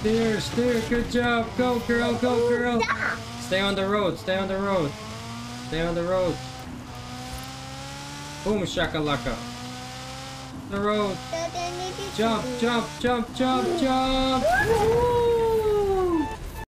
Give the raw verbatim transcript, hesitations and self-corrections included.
Steer, steer, good job. Go, girl, go, girl. Stop. Stay on the road, stay on the road. Stay on the road. Boom, shakalaka. The road. Jump, jump, jump, jump, jump.